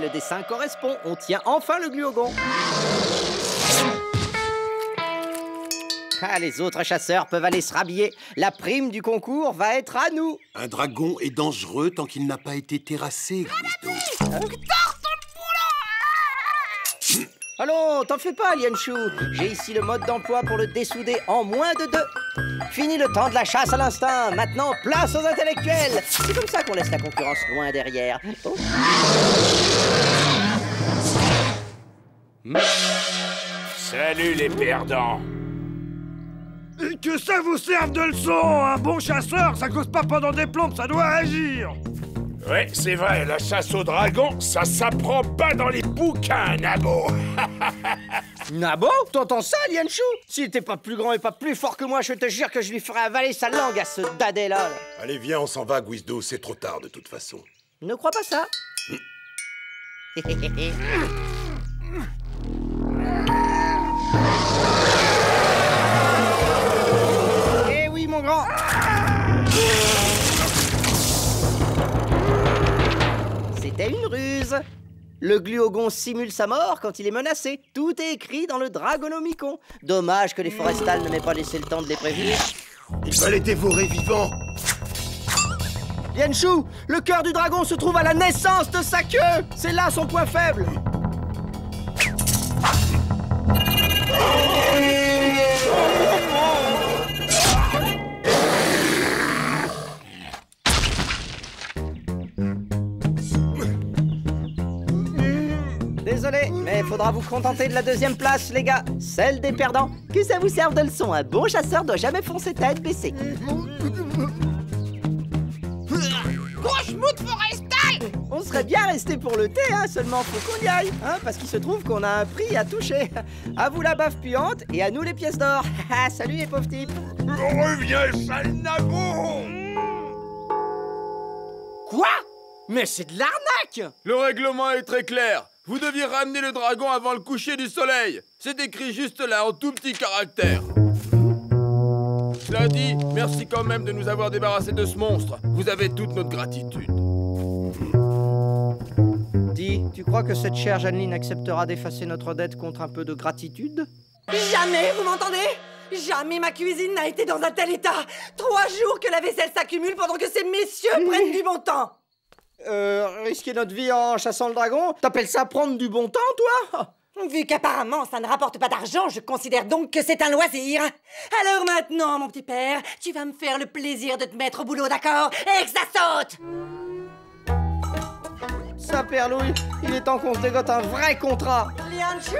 le dessin correspond. On tient enfin le gluogon. Ah, les autres chasseurs peuvent aller se rhabiller. La prime du concours va être à nous. Un dragon est dangereux tant qu'il n'a pas été terrassé. Allons, t'en fais pas, Lian-Chu. J'ai ici le mode d'emploi pour le dessouder en moins de 2. Fini le temps de la chasse à l'instinct. Maintenant, place aux intellectuels. C'est comme ça qu'on laisse la concurrence loin derrière. Oh. Salut les perdants. Et que ça vous serve de leçon. Un bon chasseur, ça cause pas pendant des plombes, ça doit agir. Ouais, c'est vrai, la chasse au dragon, ça s'apprend pas dans les bouquins, Nabo. Nabo, t'entends ça, Lian-Chu? S'il était pas plus grand et pas plus fort que moi, je te jure que je lui ferai avaler sa langue à ce dadé-là. Allez, viens, on s'en va, Gwizdo, c'est trop tard de toute façon. Ne crois pas ça. Eh oui, mon grand. C'était une ruse. Le gluogon simule sa mort quand il est menacé. Tout est écrit dans le Dragonomicon. Dommage que les Forestall ne m'aient pas laissé le temps de les prévenir. Il fallait dévorer vivant. Yanshu, le cœur du dragon se trouve à la naissance de sa queue. C'est là son point faible. Désolé, mais faudra vous contenter de la deuxième place, les gars. Celle des perdants. Que ça vous serve de leçon. Un bon chasseur doit jamais foncer tête baissée. Grosse moue de Forestall. On serait bien resté pour le thé, hein. Seulement faut qu'on y aille, hein. Parce qu'il se trouve qu'on a un prix à toucher. À vous la baffe puante et à nous les pièces d'or. Salut les pauvres types. Reviens, sale nabou. Quoi? Mais c'est de l'arnaque. Le règlement est très clair. Vous deviez ramener le dragon avant le coucher du soleil. C'est écrit juste là, en tout petit caractère. Cela dit, merci quand même de nous avoir débarrassés de ce monstre. Vous avez toute notre gratitude. Dis, tu crois que cette chère Jeanneline acceptera d'effacer notre dette contre un peu de gratitude? Jamais, vous m'entendez? Jamais ma cuisine n'a été dans un tel état. 3 jours que la vaisselle s'accumule pendant que ces messieurs prennent du bon temps. Risquer notre vie en chassant le dragon? T'appelles ça prendre du bon temps, toi? Vu qu'apparemment ça ne rapporte pas d'argent, je considère donc que c'est un loisir. Alors maintenant, mon petit père, tu vas me faire le plaisir de te mettre au boulot, d'accord? Et que ça saute! Ça perlouille, il est temps qu'on se dégote un vrai contrat. Lian-Chu?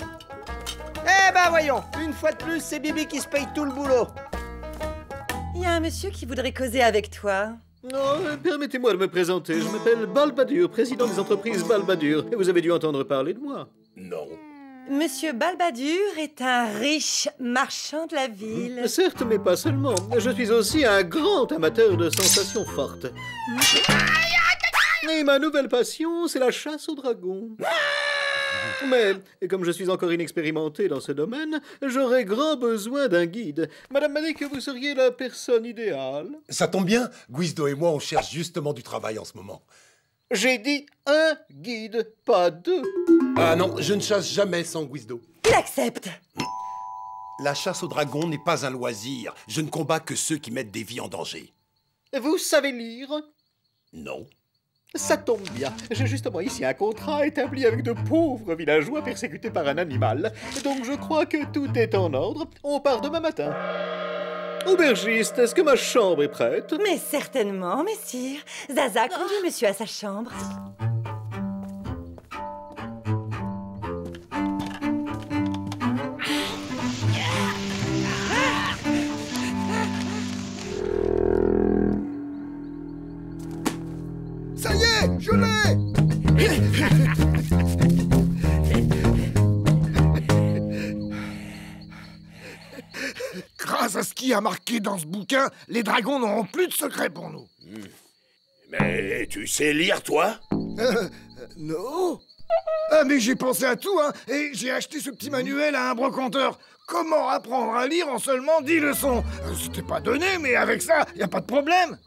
Eh ben voyons, une fois de plus, c'est Bibi qui se paye tout le boulot. Il y a un monsieur qui voudrait causer avec toi. Non, permettez-moi de me présenter. Je m'appelle Balbadur, président des entreprises Balbadur. Et vous avez dû entendre parler de moi. Non. Monsieur Balbadur est un riche marchand de la ville. Certes, mais pas seulement. Je suis aussi un grand amateur de sensations fortes. Et ma nouvelle passion, c'est la chasse aux dragons. Mais comme je suis encore inexpérimenté dans ce domaine, j'aurais grand besoin d'un guide. Madame m'a dit que vous seriez la personne idéale. Ça tombe bien, Gwizdo et moi, on cherche justement du travail en ce moment. J'ai dit un guide, pas 2. Ah non, je ne chasse jamais sans Gwizdo. Il accepte. La chasse aux dragons n'est pas un loisir. Je ne combats que ceux qui mettent des vies en danger. Vous savez lire? Non. Ça tombe bien, j'ai justement ici un contrat établi avec de pauvres villageois persécutés par un animal. Donc je crois que tout est en ordre, on part demain matin. Aubergiste, est-ce que ma chambre est prête? Mais certainement, messire. Zaza conduit monsieur à sa chambre. Je l'ai. Grâce à ce qui a marqué dans ce bouquin, les dragons n'auront plus de secrets pour nous. Mais tu sais lire, toi? Non. Ah, mais j'ai pensé à tout, hein. Et j'ai acheté ce petit manuel à un brocanteur. Comment apprendre à lire en seulement 10 leçons? C'était pas donné, mais avec ça, y a pas de problème.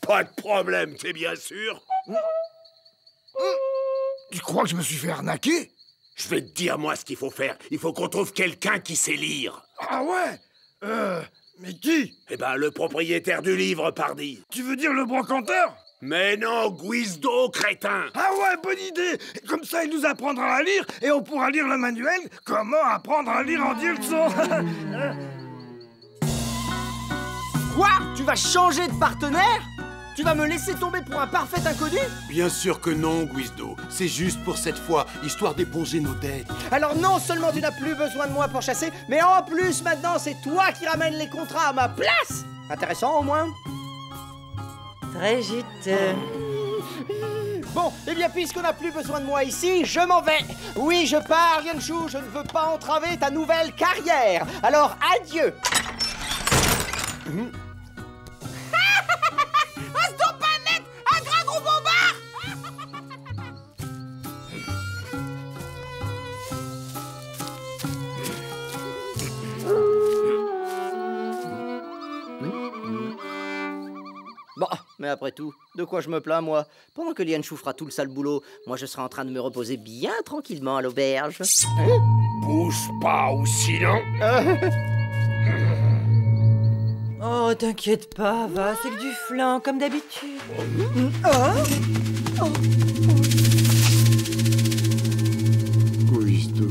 Pas de problème, t'es bien sûr? Tu crois que je me suis fait arnaquer? Je vais te dire, moi, ce qu'il faut faire. Il faut qu'on trouve quelqu'un qui sait lire. Ah ouais? Mais qui? Eh ben, le propriétaire du livre, pardi. Tu veux dire le brocanteur? Mais non, Gwizdo, crétin. Ah ouais, bonne idée. Comme ça, il nous apprendra à lire et on pourra lire le manuel. Comment apprendre à lire en 10 leçons? Quoi? Tu vas changer de partenaire? Tu vas me laisser tomber pour un parfait inconnu? Bien sûr que non, Gwizdo. C'est juste pour cette fois, histoire d'éponger nos dettes. Alors non seulement tu n'as plus besoin de moi pour chasser, mais en plus, maintenant, c'est toi qui ramènes les contrats à ma place! Intéressant, au moins. Très juteux. Bon, eh bien, puisqu'on n'a plus besoin de moi ici, je m'en vais. Oui, je pars, Yanshu, je ne veux pas entraver ta nouvelle carrière. Alors, adieu. Bon, mais après tout, de quoi je me plains, moi? Pendant que Lian-Chu fera tout le sale boulot, moi je serai en train de me reposer bien tranquillement à l'auberge. Hein? Bouge pas ou sinon... Oh, t'inquiète pas, va, c'est que du flan, comme d'habitude. Oh. Gwizdo.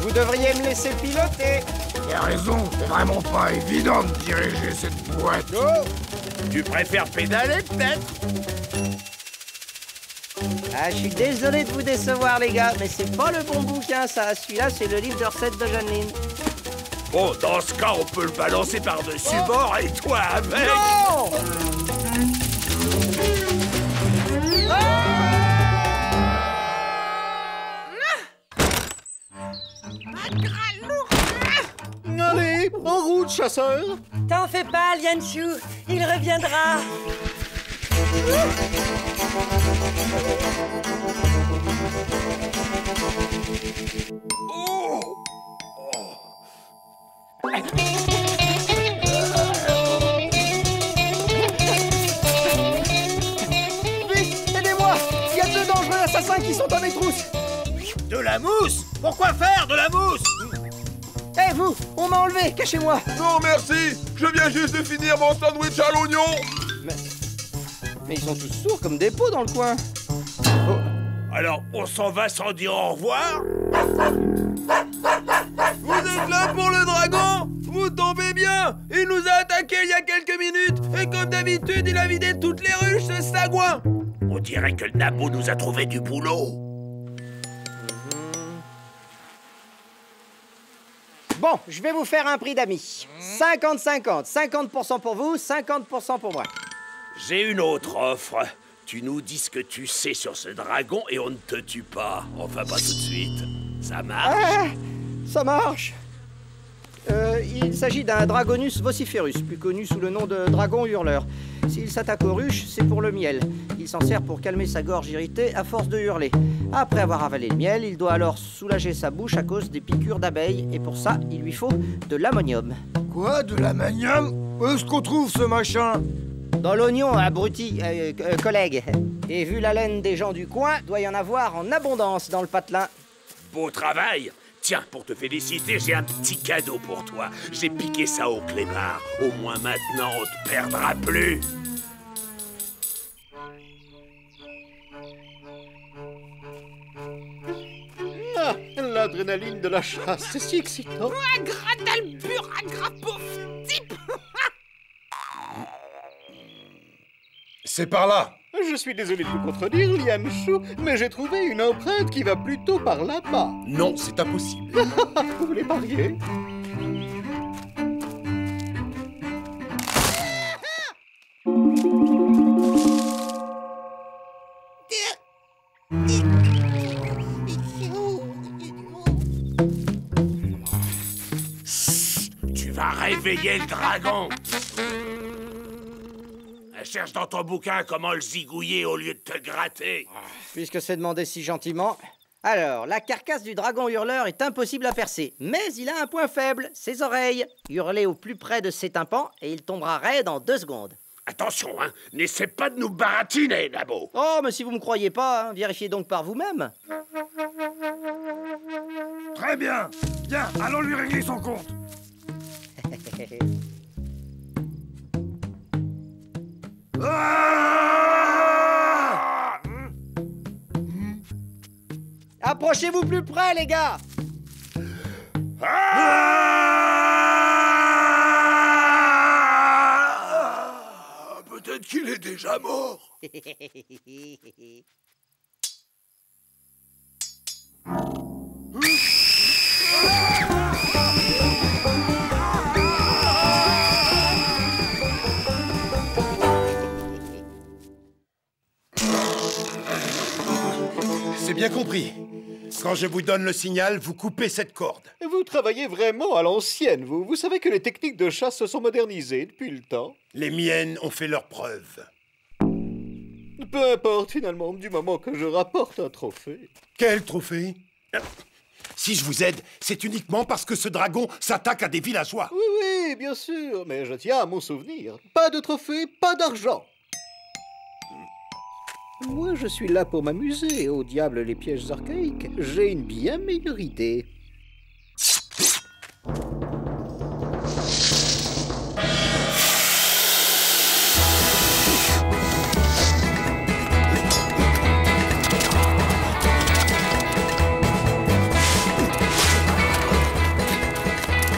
Vous devriez me laisser piloter. T'as raison, c'est vraiment pas évident de diriger cette boîte. Oh. Tu préfères pédaler, peut-être? Ah, je suis désolé de vous décevoir, les gars, mais c'est pas le bon bouquin, ça. Celui-là, c'est le livre de recettes de Jeanneline. Bon, dans ce cas, on peut le balancer par-dessus bord et toi avec. Non! Allez, en route, chasseur. T'en fais pas, Lian-Chu, il reviendra. Vite, aidez-moi! Il y a 2 dangereux assassins qui sont à mes trousses! De la mousse? Pourquoi faire de la mousse? Eh hey, vous! On m'a enlevé! Cachez-moi! Non merci! Je viens juste de finir mon sandwich à l'oignon! Mais ils sont tous sourds comme des pots dans le coin. Oh. Alors, on s'en va sans dire au revoir? Vous êtes là pour le dragon? Vous tombez bien! Il nous a attaqués il y a quelques minutes. Et comme d'habitude, il a vidé toutes les ruches, ce sagouin. On dirait que le nabou nous a trouvé du boulot. Bon, je vais vous faire un prix d'amis. 50-50. 50% pour vous, 50% pour moi. J'ai une autre offre. Tu nous dis ce que tu sais sur ce dragon et on ne te tue pas. Enfin, pas tout de suite. Ça marche? Ah, ça marche. Il s'agit d'un dragonus vociferus, plus connu sous le nom de dragon hurleur. S'il s'attaque aux ruches, c'est pour le miel. Il s'en sert pour calmer sa gorge irritée à force de hurler. Après avoir avalé le miel, il doit alors soulager sa bouche à cause des piqûres d'abeilles. Et pour ça, il lui faut de l'ammonium. Quoi? De l'ammonium? Où est-ce qu'on trouve ce machin? Dans l'oignon, abruti, collègue. Et vu la laine des gens du coin, doit y en avoir en abondance dans le patelin. Beau travail! Tiens, pour te féliciter, j'ai un petit cadeau pour toi. J'ai piqué ça au clébard. Au moins maintenant, on te perdra plus. Ah, l'adrénaline de la chasse, c'est si excitant. Ah, gratalbur, ah, grapouf, type. C'est par là. Je suis désolé de vous contredire, Lian-Chu, mais j'ai trouvé une empreinte qui va plutôt par là-bas. Non, c'est impossible. Vous voulez parier? Tu vas réveiller le dragon. Cherche dans ton bouquin comment le zigouiller au lieu de te gratter. Puisque c'est demandé si gentiment, Alors, la carcasse du dragon hurleur est impossible à percer, mais il a un point faible, ses oreilles. Hurlez au plus près de ses tympans et il tombera raide en 2 secondes. Attention, hein, n'essaie pas de nous baratiner, Nabo. Oh, mais si vous me croyez pas, hein, vérifiez donc par vous-même. Très bien. Bien, allons lui régler son compte. Ah! Approchez-vous plus près, les gars. Ah! Ah! Peut-être qu'il est déjà mort. C'est bien compris. Quand je vous donne le signal, vous coupez cette corde. Vous travaillez vraiment à l'ancienne, vous. Vous savez que les techniques de chasse se sont modernisées depuis le temps. Les miennes ont fait leurs preuves. Peu importe, finalement, du moment que je rapporte un trophée. Quel trophée? Si je vous aide, c'est uniquement parce que ce dragon s'attaque à des villageois. Oui, oui, bien sûr, mais je tiens à mon souvenir. Pas de trophée, pas d'argent. Moi, je suis là pour m'amuser. Au diable, les pièges archaïques. J'ai une bien meilleure idée.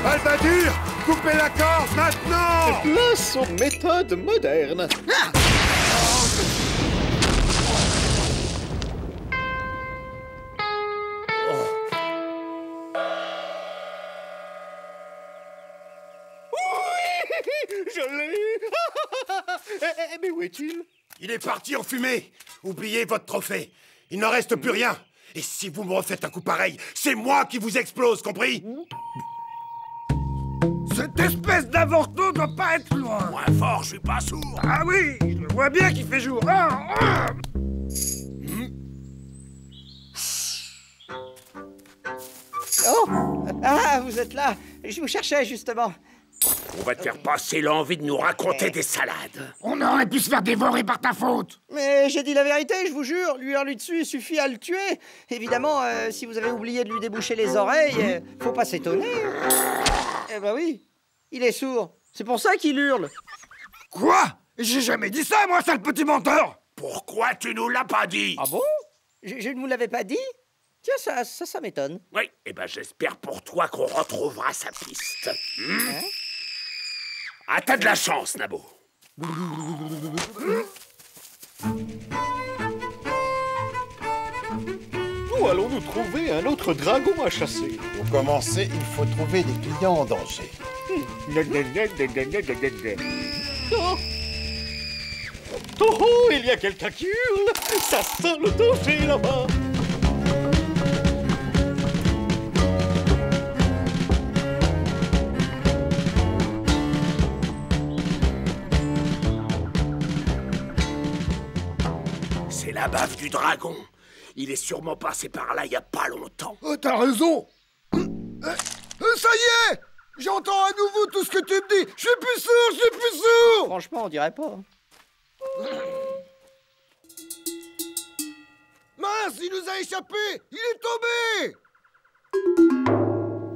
Balbadur, coupez la corde maintenant! Place aux méthodes modernes. Ah! Mais où est-il? Il est parti en fumée. Oubliez votre trophée. Il n'en reste plus rien. Et si vous me refaites un coup pareil, c'est moi qui vous explose, compris? Cette espèce d'avorton doit pas être loin. Moins fort, je suis pas sourd. Ah oui, je vois bien qu'il fait jour. Ah, ah. Oh, ah, vous êtes là. Je vous cherchais justement. On va te faire passer l'envie de nous raconter des salades. On aurait pu se faire dévorer par ta faute. Mais j'ai dit la vérité, je vous jure. Lui hurler dessus suffit à le tuer. Évidemment, si vous avez oublié de lui déboucher les oreilles, faut pas s'étonner. Eh ben oui, il est sourd. C'est pour ça qu'il hurle. Quoi? J'ai jamais dit ça, moi, sale petit menteur. Pourquoi tu nous l'as pas dit? Ah bon? Je ne vous l'avais pas dit? Tiens, ça m'étonne. Oui, eh ben j'espère pour toi qu'on retrouvera sa piste. Hein? Ah, t'as de la chance, Nabo. Où allons-nous trouver un autre dragon à chasser? Pour commencer, il faut trouver des clients en danger. Oh, oh, il y a quelqu'un qui hurle. Ça sent le danger là-bas. La bave du dragon. Il est sûrement passé par là il y a pas longtemps. T'as raison. Ça y est, j'entends à nouveau tout ce que tu me dis. Je suis plus sourd, je suis plus sourd. Franchement, on dirait pas. Mince, il nous a échappé. Il est tombé.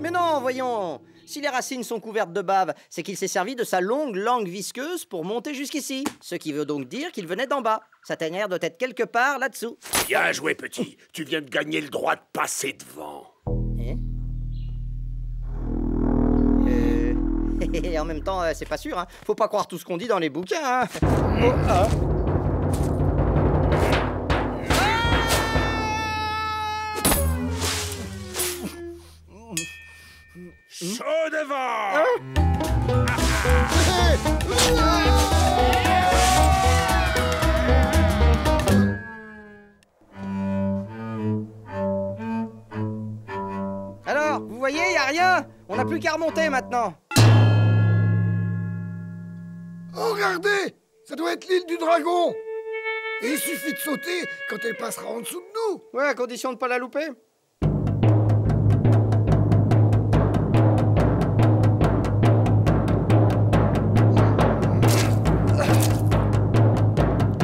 Mais non, voyons. Si les racines sont couvertes de bave, c'est qu'il s'est servi de sa longue langue visqueuse pour monter jusqu'ici. Ce qui veut donc dire qu'il venait d'en bas. Sa tanière doit être quelque part là-dessous. Bien joué, petit. Tu viens de gagner le droit de passer devant. En même temps, c'est pas sûr, hein. Faut pas croire tout ce qu'on dit dans les bouquins, hein. Oh, ah. Chaud devant. Ah. Ah. Alors, vous voyez, il n'y a rien. On n'a plus qu'à remonter maintenant. Oh, regardez, ça doit être l'île du dragon. Et il suffit de sauter quand elle passera en dessous de nous. coup. Ouais, à condition de ne pas la louper.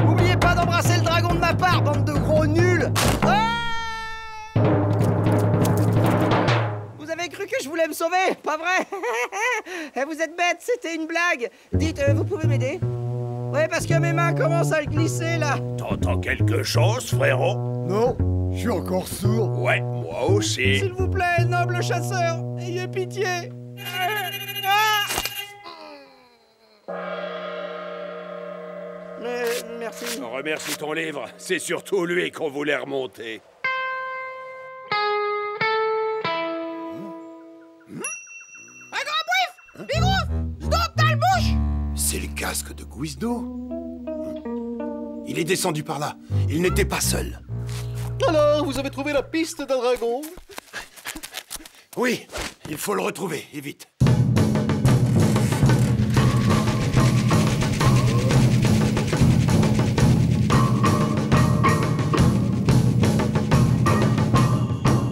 N'oubliez pas d'embrasser le dragon de ma part, bande de gros nuls. Ah, vous avez cru que je voulais me sauver, pas vrai? Vous êtes bêtes, c'était une blague. Dites, vous pouvez m'aider? Ouais, parce que mes mains commencent à le glisser, là. T'entends quelque chose, frérot? Non, je suis encore sourd. Ouais, moi aussi. S'il vous plaît, noble chasseur, ayez pitié. Merci. Remercie ton livre. C'est surtout lui qu'on voulait remonter. Un grand brief! C'est le casque de Gwizdo. Il est descendu par là. Il n'était pas seul. Alors, vous avez trouvé la piste d'un dragon? Oui, il faut le retrouver, et vite.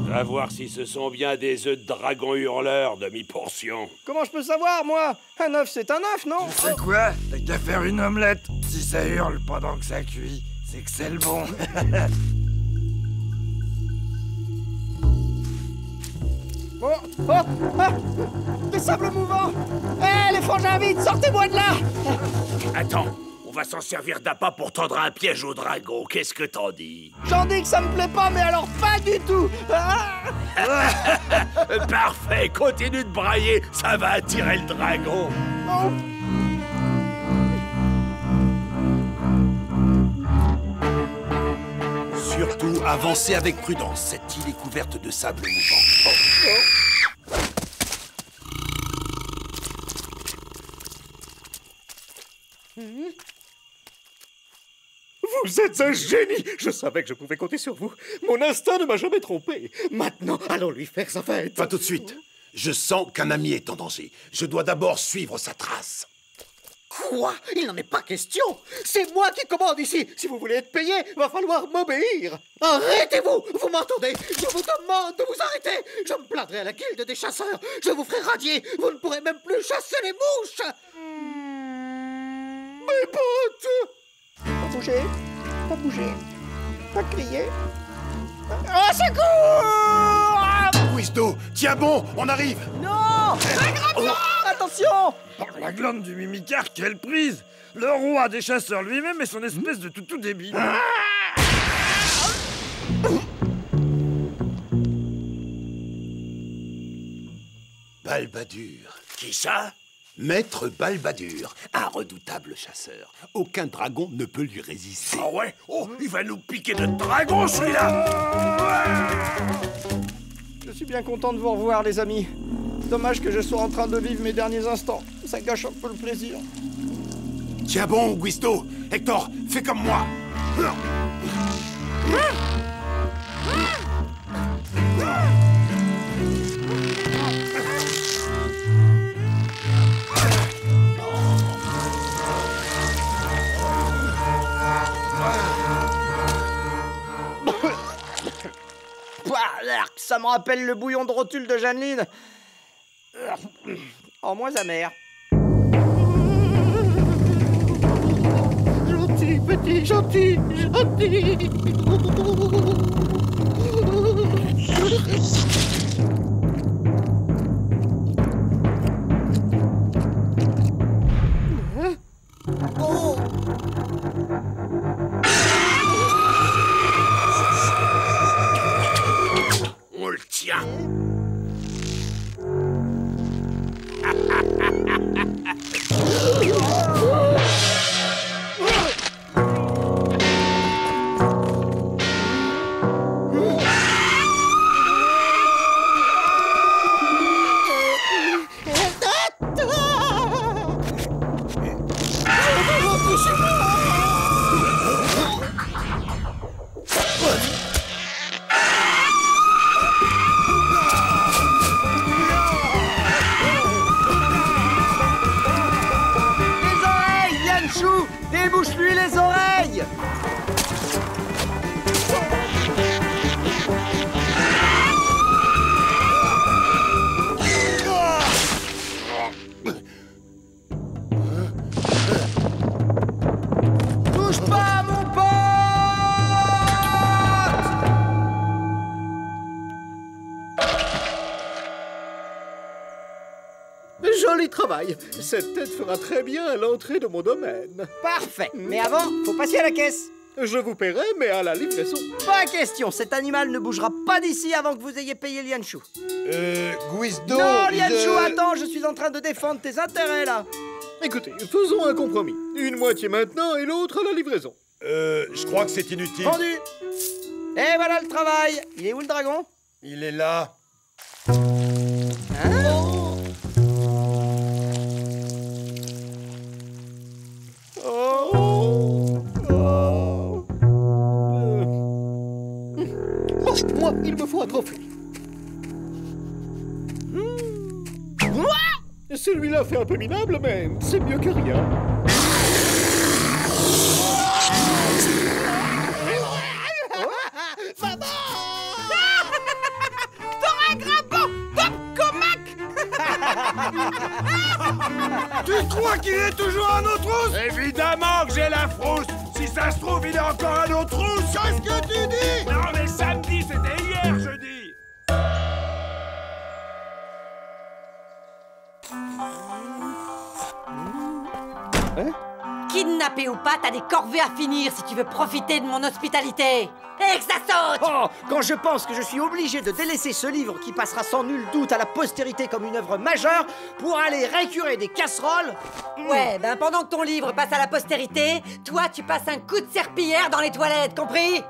Va voir si ce sont bien des œufs de dragon hurleur, demi-portion. Comment je peux savoir, moi? Un œuf, c'est un œuf, non? Tu sais quoi? T'as qu'à faire une omelette. Si ça hurle pendant que ça cuit, c'est que c'est le bon. Oh, oh, ah, des sables mouvants! Hé, les frangins vides, sortez-moi de là! Attends, on va s'en servir d'appât pour tendre un piège au dragon. Qu'est-ce que t'en dis? J'en dis que ça me plaît pas, mais alors pas du tout! Parfait, continue de brailler, ça va attirer le dragon. Oh. Surtout, avancez avec prudence, cette île est couverte de sable mouvant. Oh. Oh. Vous êtes un génie! Je savais que je pouvais compter sur vous. Mon instinct ne m'a jamais trompé. Maintenant, allons lui faire sa fête. Pas tout de suite. Je sens qu'un ami est en danger. Je dois d'abord suivre sa trace. Quoi? Il n'en est pas question. C'est moi qui commande ici. Si vous voulez être payé, va falloir m'obéir. Arrêtez-vous! Vous m'entendez? Je vous demande de vous arrêter. Je me plaindrai à la guilde des chasseurs. Je vous ferai radier. Vous ne pourrez même plus chasser les mouches. Mes potes! Pas bouger. Pas bouger. Pas crier. Au secours! Gwizdo, tiens bon, on arrive. Non! Attention! Par la glande du mimicar, quelle prise! Le roi des chasseurs lui-même et son espèce de toutou débile. Balbadur. Qui ça? Maître Balbadur, un redoutable chasseur. Aucun dragon ne peut lui résister. Ah ouais? Oh, il va nous piquer de dragon, celui-là! Je suis bien content de vous revoir, les amis. Dommage que je sois en train de vivre mes derniers instants. Ça gâche un peu le plaisir. Tiens bon, Gwizdo. Hector, fais comme moi. Ça me rappelle le bouillon de rotule de Jeanneline. En moins amer. Gentil, petit, gentil, gentil. Oh. On le tient. l'école et travaille. Cette tête fera très bien à l'entrée de mon domaine. Parfait. Mais avant, faut passer à la caisse. Je vous paierai, mais à la livraison. Pas question, cet animal ne bougera pas d'ici avant que vous ayez payé Lian-Chu. Gwizdo... Non, Lian-Chu, attends, je suis en train de défendre tes intérêts, là. Écoutez, faisons un compromis. Une moitié maintenant et l'autre à la livraison. Je crois que c'est inutile. Vendu. Et voilà le travail. Il est où, le dragon? Il est là. Hein? Moi, il me faut un trophée. Celui-là fait un peu minable, mais c'est mieux que rien. Maman! T'auras un grimpant top comac! Tu crois qu'il est toujours à nos trousses? Évidemment que j'ai la frousse! Si ça se trouve, il est encore à nos trousses! Qu'est-ce que tu dis? Non, mais samedi, c'était hier, jeudi! Hein? Kidnappé ou pas, t'as des corvées à finir si tu veux profiter de mon hospitalité! Et que ça saute! Oh! Quand je pense que je suis obligé de délaisser ce livre qui passera sans nul doute à la postérité comme une œuvre majeure pour aller récurer des casseroles... Ouais, ben pendant que ton livre passe à la postérité, toi tu passes un coup de serpillière dans les toilettes, compris?